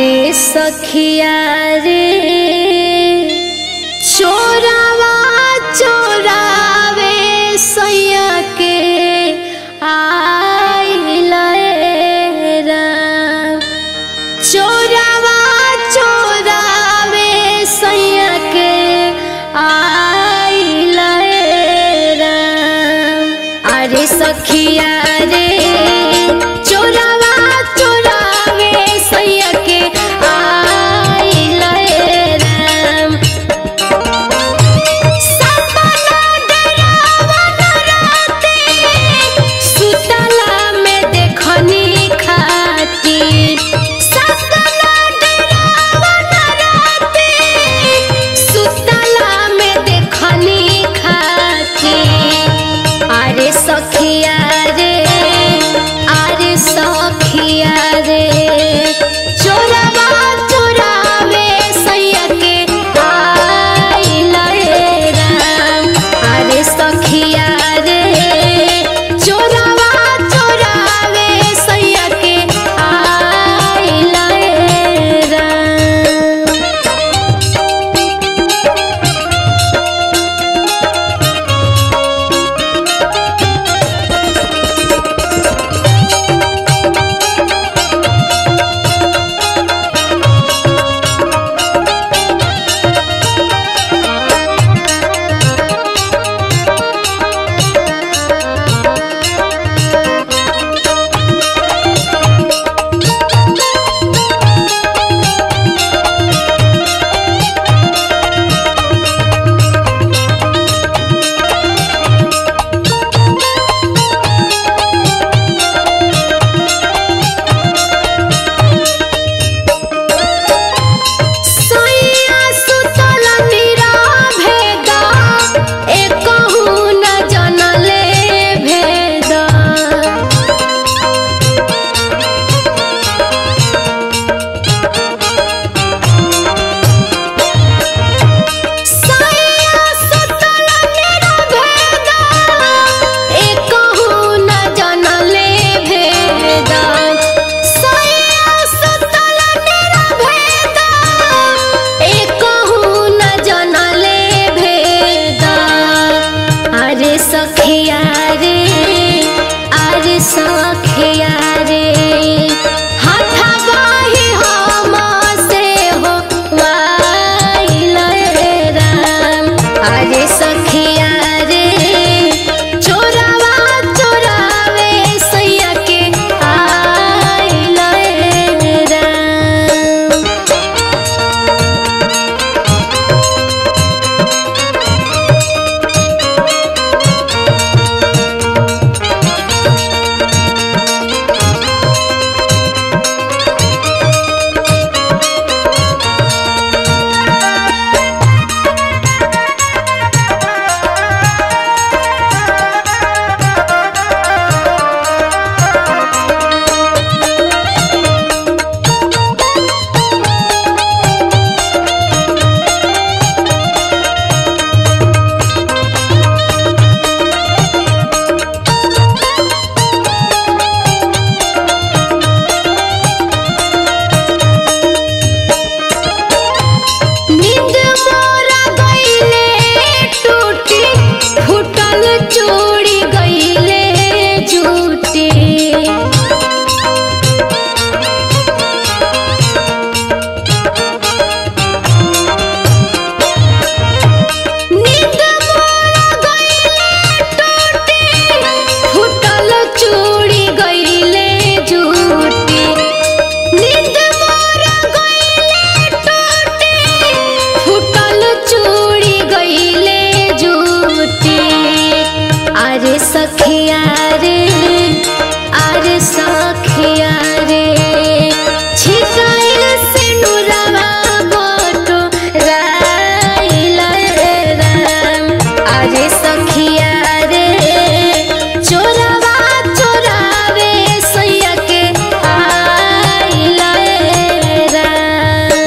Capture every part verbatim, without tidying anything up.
रे सखिया रे चोरावा चोरावे सैया के आइल चोरावा चोरावे सैया के आइल अरे सखिया रे चोरावा चोरावे सैया के सखिया रे आरे सखिया रे चोरावा चोरावे सैया के आइल राम आरे सखिया रे चोरावा चोरावे सैया के आइल राम सखिया रे आरे सखिया रे हठवा ही हम से हो आइल राम आरे सखिया रे चोरावा चोरावे सैया के आइल राम सखिया रे आरे सखिया रे छिकाइल सिंदूरवा बटो राइल राम आरे सखिया रे चोरावा चोरावे सैया के आइल राम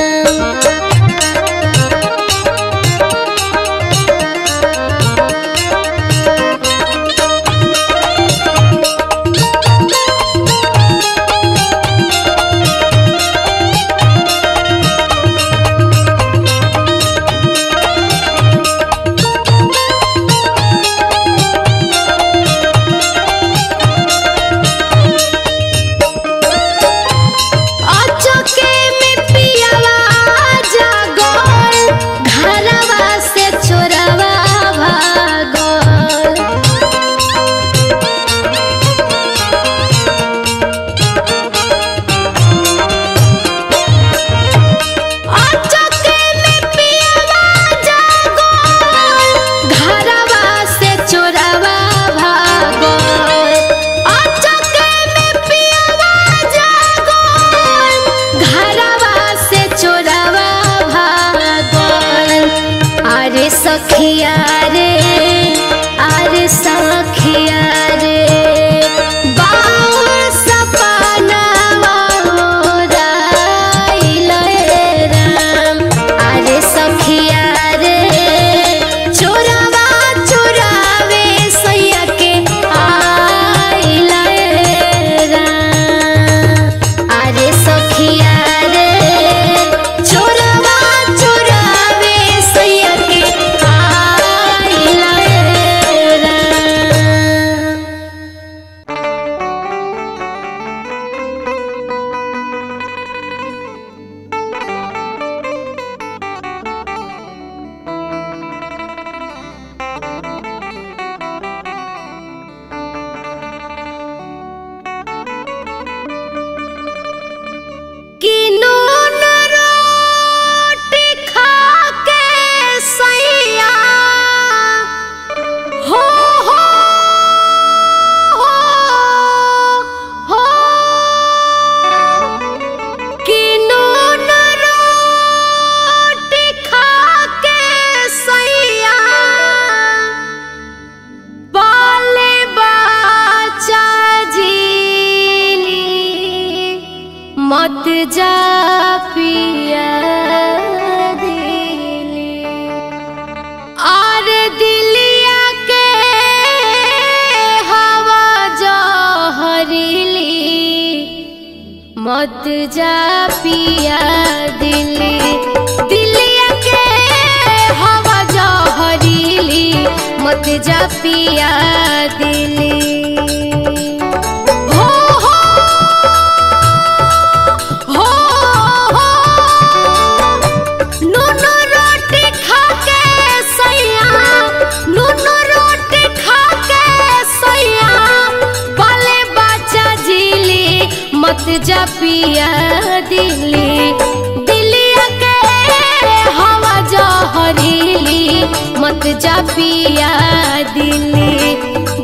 मौत जा पिया दिली और दिलिया के हवा जो हरीली मौत जा पिया दिली दिलिया के हवा जो हरीली मौत जा पिया दिली जा पिया दिली दिलिया के हवा जा हरीली मत जा पिया दिली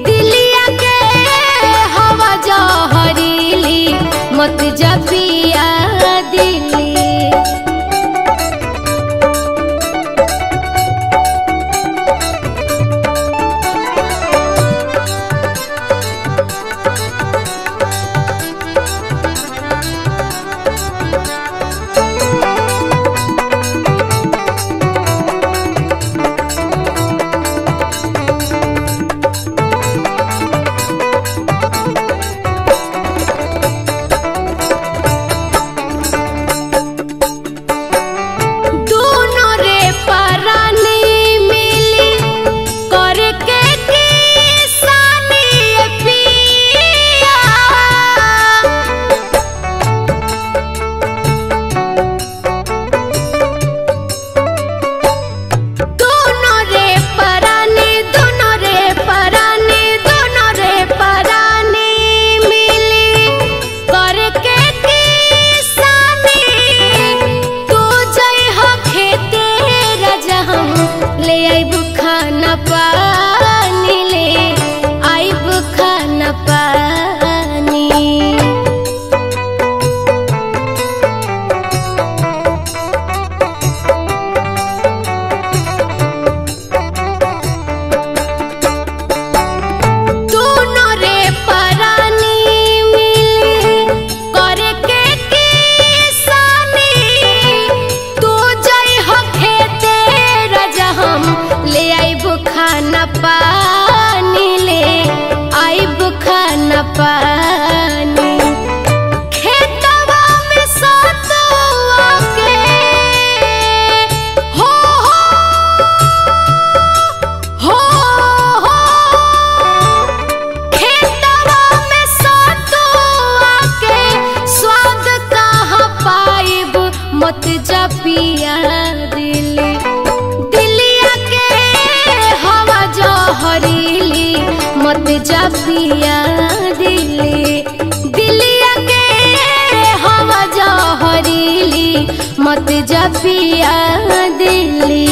दिलिया के हवा जा हरीली मत जा पिया दिली पिया दिली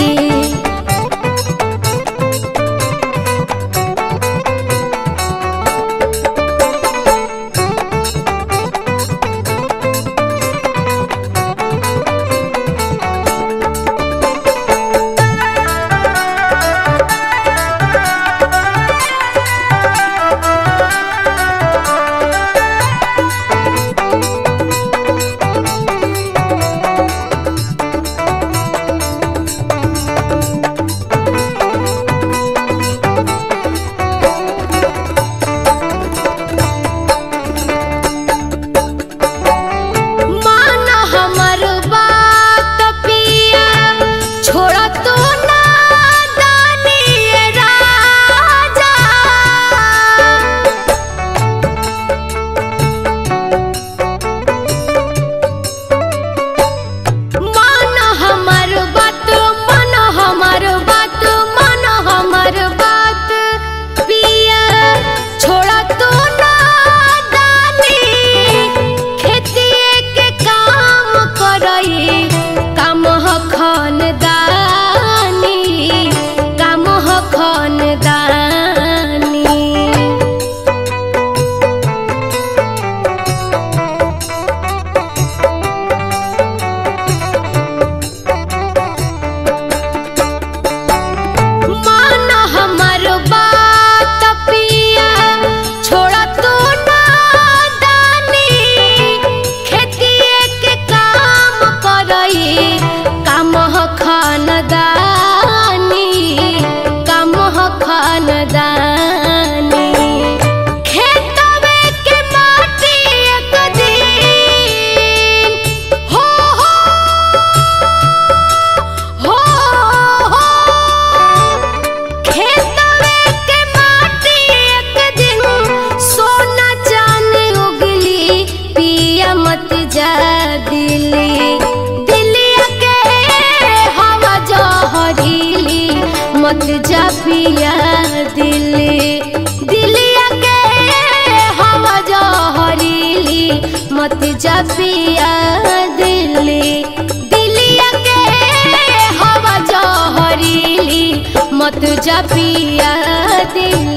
मत जपिया दिली दिलिया के हवा जहरीली मत जपिया दिली।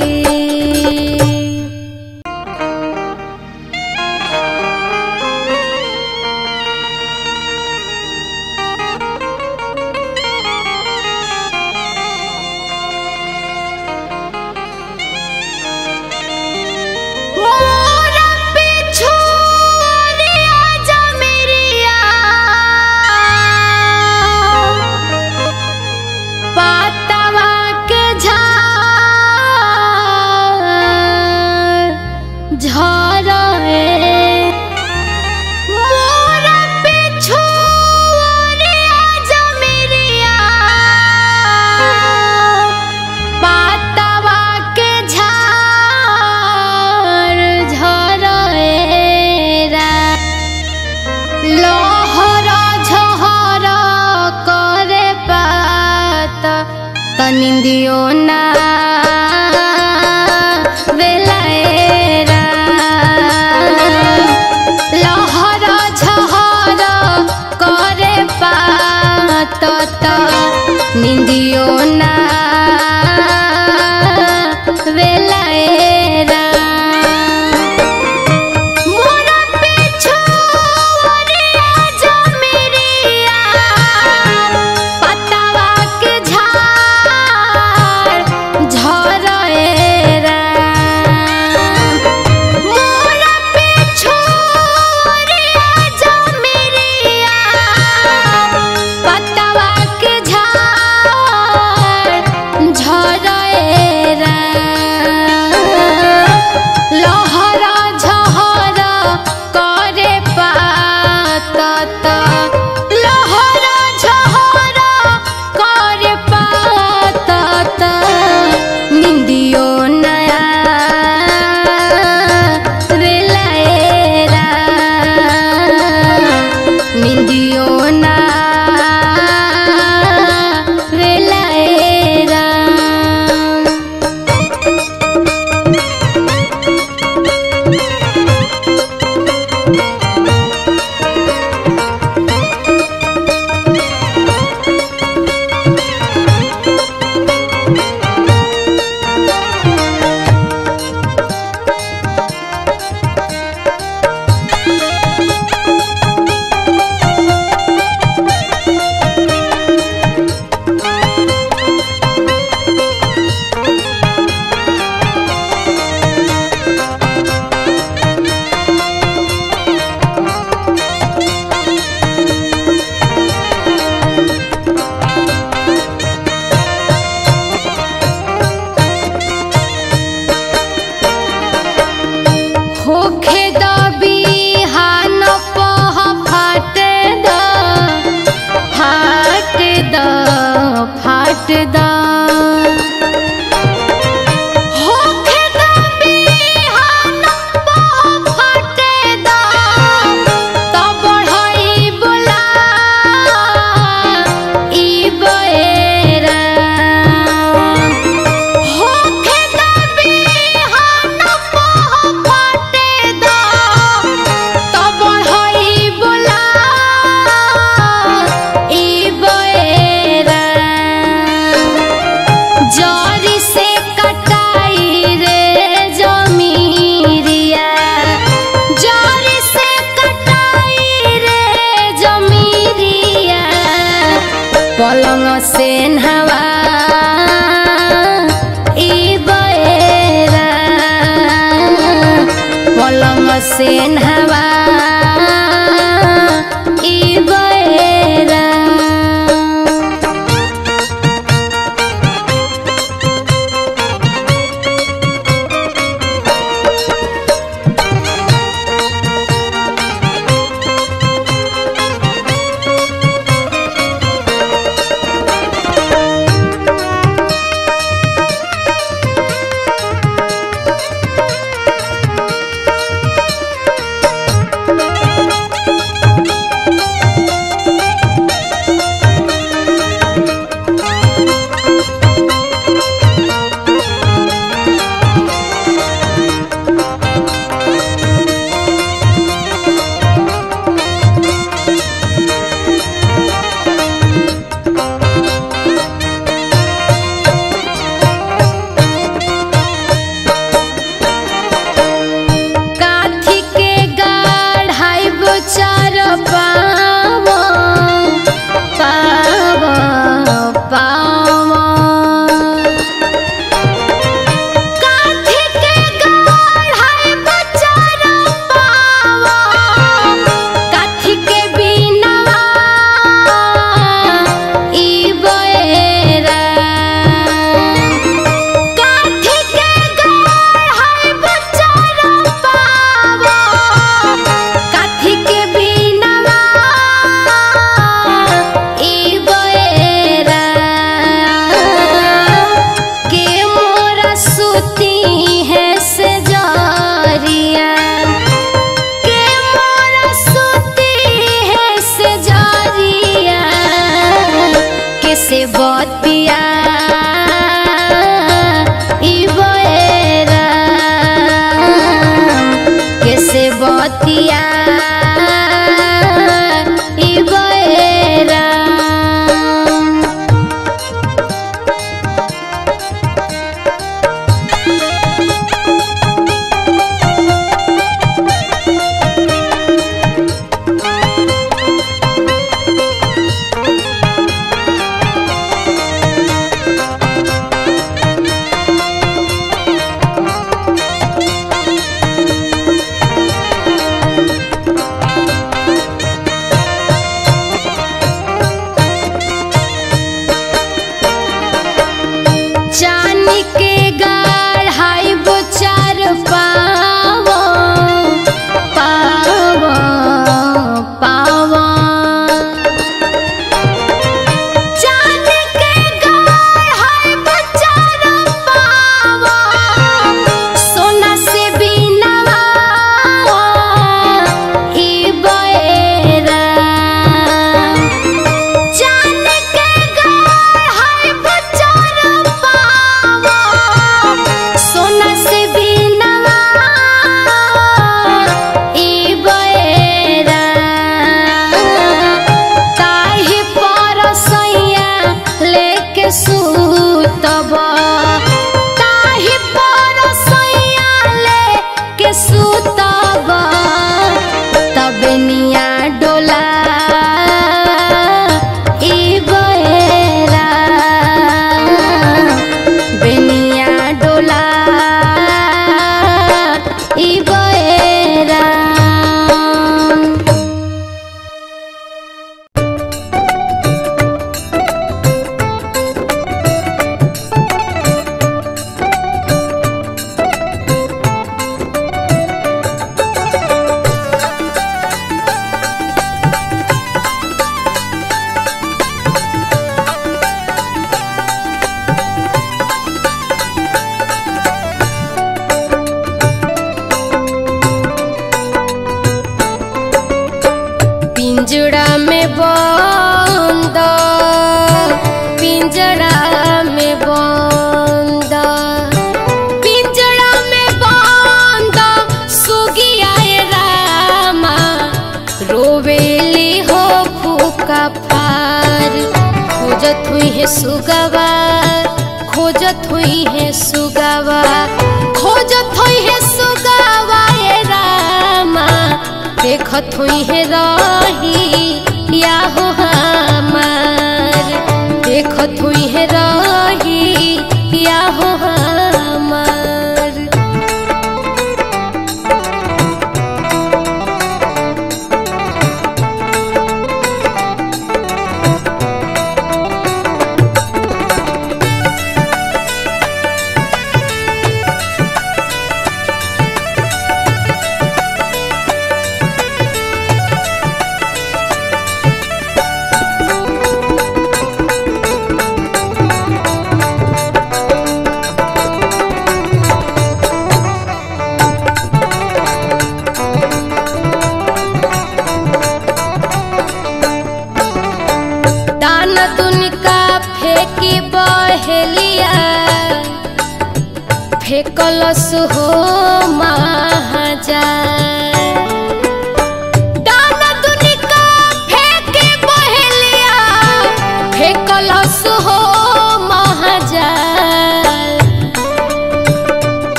पतिया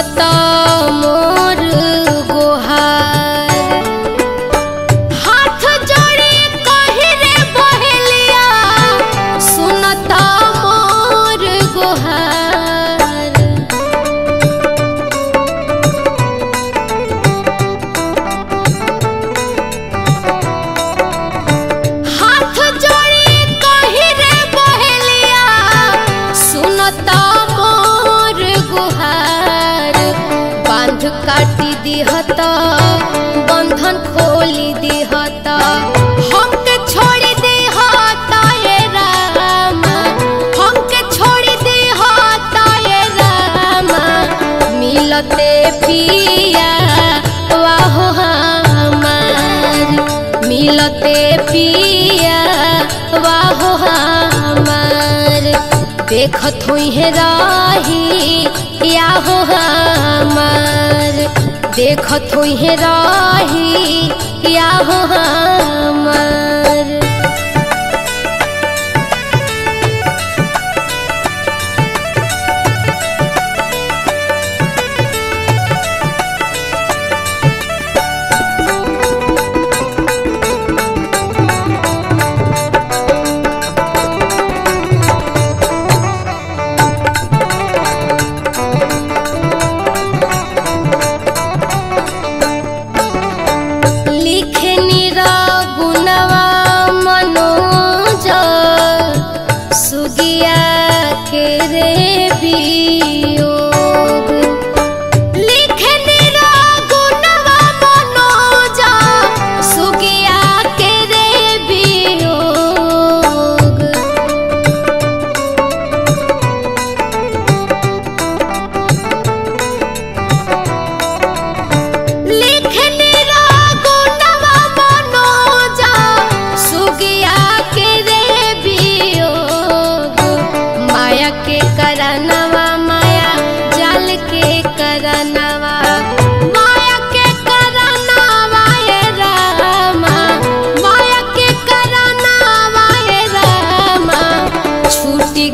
बताओ मोर गोहार। हाथ जोड़ी कहि रे बहेलिया सुनता मोर गोहार। हाथ जोड़ी कहि रे बहेलिया सुनता मोर गोहार। काटी दिहता बंधन खोली दिहता हमके छोड़ी दिहता ये रामा, हमके छोड़ी दिहता ये रामा। मिलते पिया वाहो हमार, मिलते पिया वाहो हमार। देखत हुई है राही या हो हमार, देखत हुई है राही या हो हमार।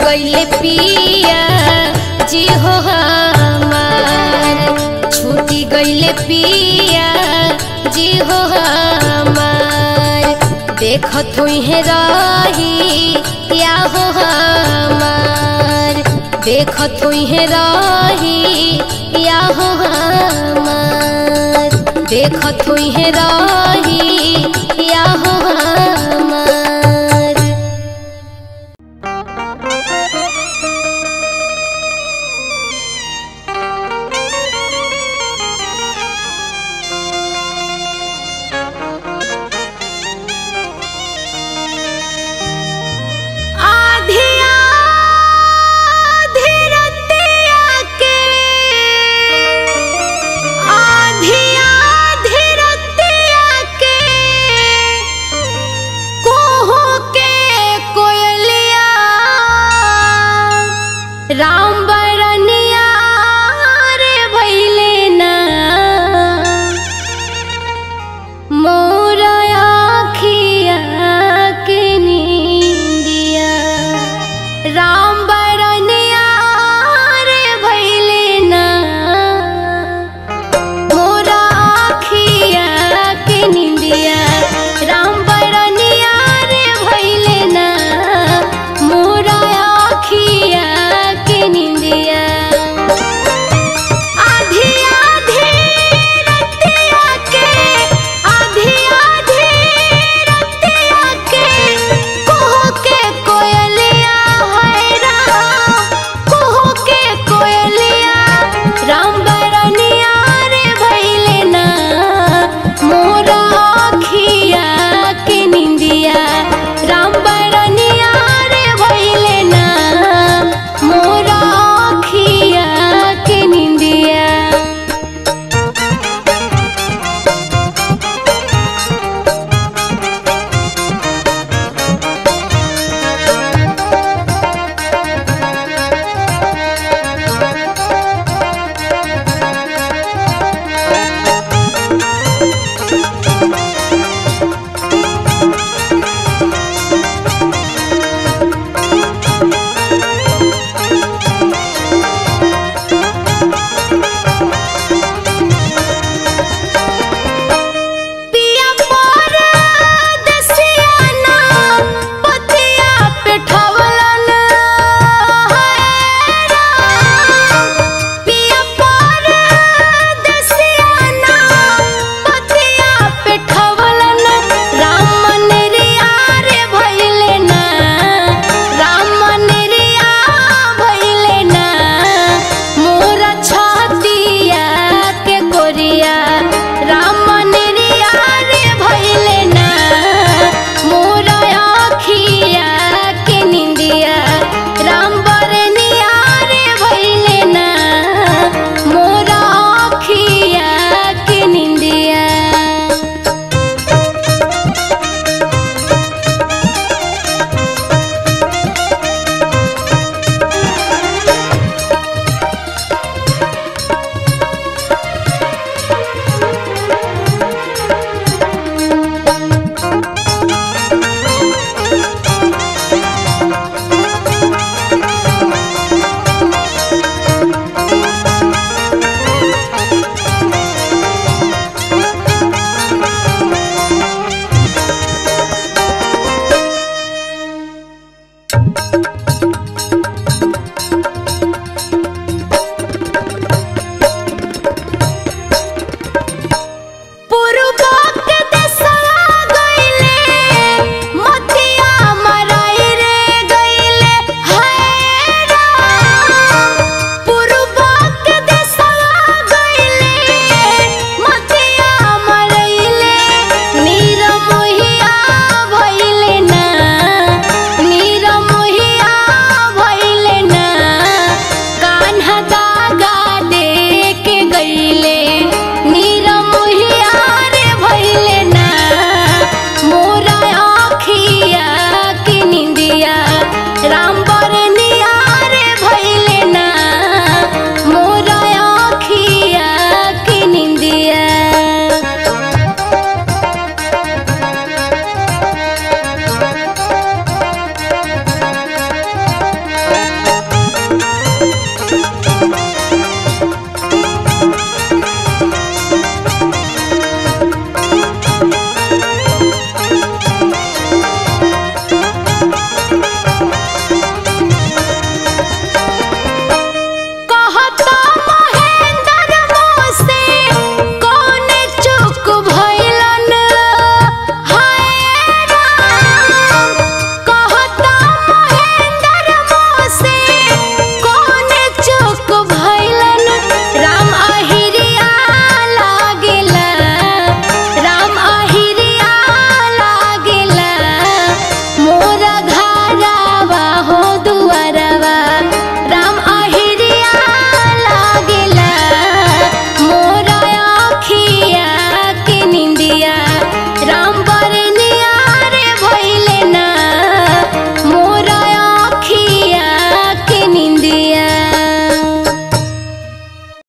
गइले पिया जी हो हमार, छूटी गइले पिया जी हो हमार। देखत हुई है राही या हो हमार, देखत हुई है राही या हो हमार, देखत हुई है राही